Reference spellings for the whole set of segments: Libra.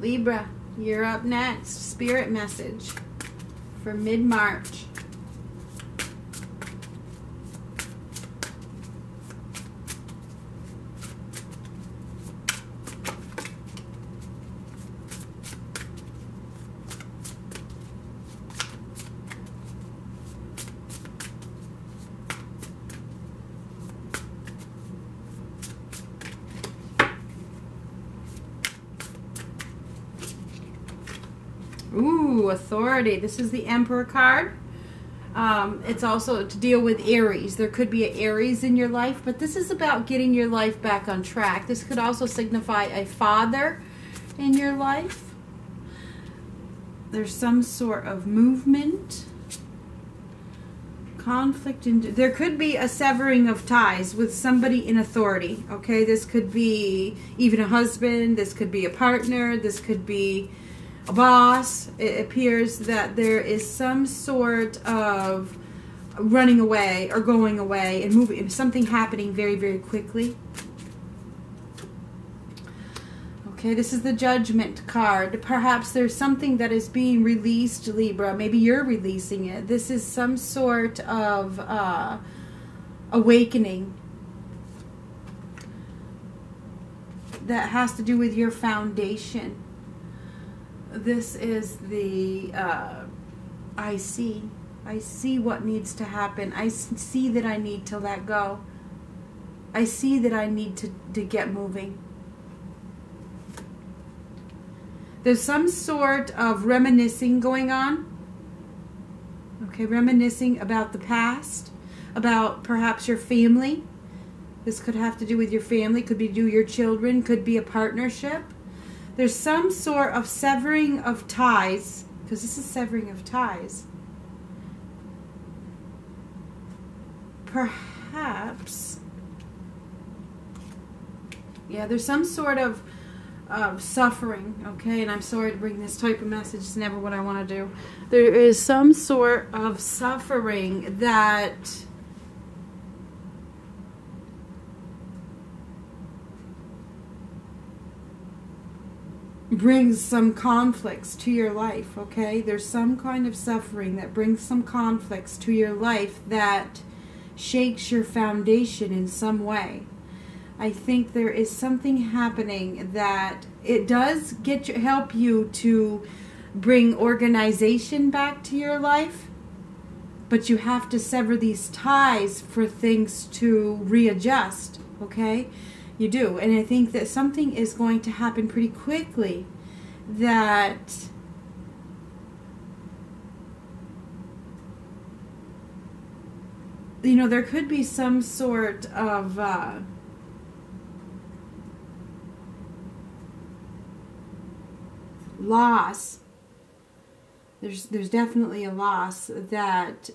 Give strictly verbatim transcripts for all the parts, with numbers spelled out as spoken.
Libra, you're up next. Spirit message for mid-March. Ooh, authority. This is the Emperor card. Um, it's also to deal with Aries. There could be an Aries in your life, but this is about getting your life back on track. This could also signify a father in your life. There's some sort of movement, conflict. In, there could be a severing of ties with somebody in authority. Okay, this could be even a husband. This could be a partner. This could be a boss. It appears that there is some sort of running away or going away and moving, something happening very, very quickly. Okay, this is the Judgment card. Perhaps there's something that is being released, Libra. Maybe you're releasing it. This is some sort of uh, awakening that has to do with your foundation. This is the, uh, I see. I see what needs to happen. I see that I need to let go. I see that I need to, to get moving. There's some sort of reminiscing going on. Okay, reminiscing about the past, about perhaps your family. This could have to do with your family, could be do your children, could be a partnership. There's some sort of severing of ties, because this is severing of ties. Perhaps, yeah, there's some sort of uh, suffering, okay? And I'm sorry to bring this type of message. It's never what I want to do. There is some sort of suffering that brings some conflicts to your life, okay? There's some kind of suffering that brings some conflicts to your life that shakes your foundation in some way. I think there is something happening that it does get you, help you to bring organization back to your life, but you have to sever these ties for things to readjust, okay? You do, and I think that something is going to happen pretty quickly that you know there could be some sort of uh, loss. There's there's definitely a loss that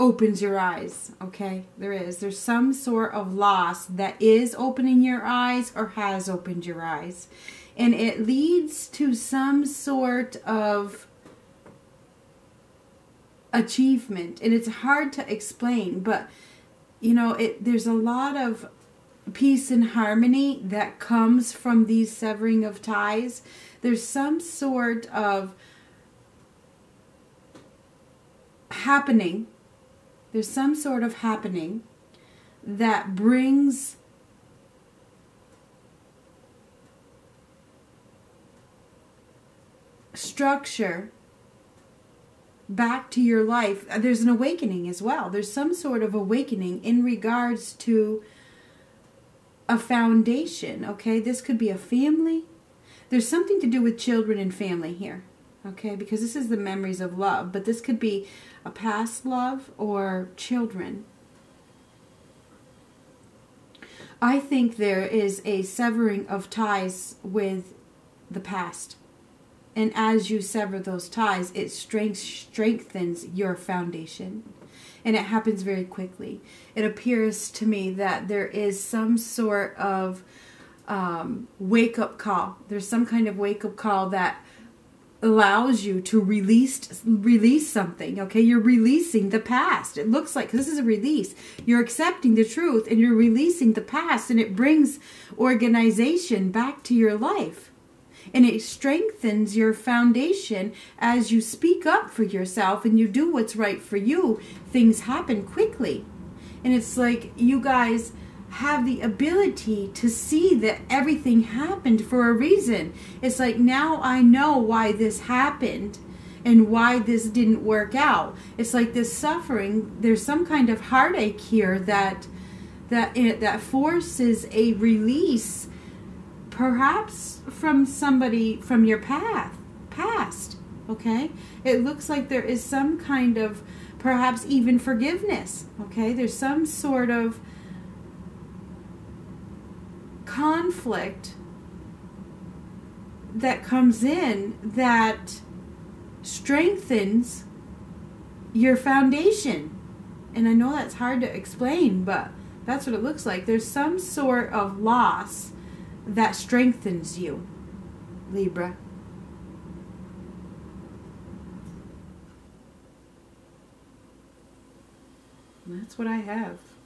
opens your eyes, okay? There is. There's some sort of loss that is opening your eyes or has opened your eyes. And it leads to some sort of achievement. And it's hard to explain, but, you know, it there's a lot of peace and harmony that comes from these severing of ties. There's some sort of happening. There's some sort of happening that brings structure back to your life. There's an awakening as well. There's some sort of awakening in regards to a foundation, okay? This could be a family. There's something to do with children and family here. Okay, because this is the memories of love, but this could be a past love or children. I think there is a severing of ties with the past. And as you sever those ties, it strengthens your foundation. And it happens very quickly. It appears to me that there is some sort of um, wake-up call. There's some kind of wake-up call that allows you to release release something, okay? You're releasing the past. It looks like, this is a release. You're accepting the truth and you're releasing the past, and it brings organization back to your life. And it strengthens your foundation as you speak up for yourself and you do what's right for you. Things happen quickly. And it's like you guys have the ability to see that everything happened for a reason. It's like, now I know why this happened and why this didn't work out. It's like this suffering, there's some kind of heartache here that that that forces a release, perhaps from somebody from your path past, okay? It looks like there is some kind of perhaps even forgiveness, okay? There's some sort of conflict that comes in that strengthens your foundation. And I know that's hard to explain, but that's what it looks like. There's some sort of loss that strengthens you, Libra. And that's what I have.